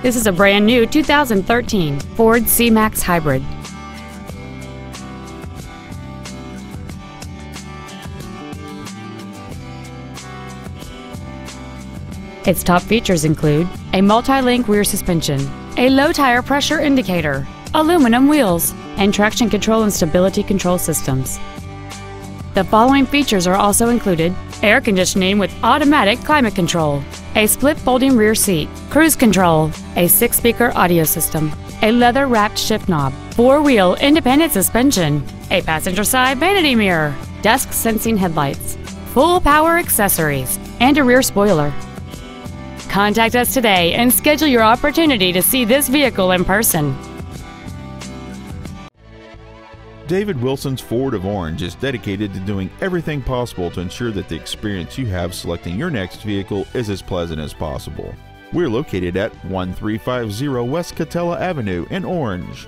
This is a brand new 2013 Ford C-MAX Hybrid. Its top features include a multi-link rear suspension, a low tire pressure indicator, aluminum wheels, and traction control and stability control systems. The following features are also included: air conditioning with automatic climate control, a split folding rear seat, cruise control, a 6-speaker audio system, a leather-wrapped shift knob, 4-wheel independent suspension, a passenger side vanity mirror, dusk sensing headlights, full power accessories, and a rear spoiler. Contact us today and schedule your opportunity to see this vehicle in person. David Wilson's Ford of Orange is dedicated to doing everything possible to ensure that the experience you have selecting your next vehicle is as pleasant as possible. We're located at 1350 West Catella Avenue in Orange.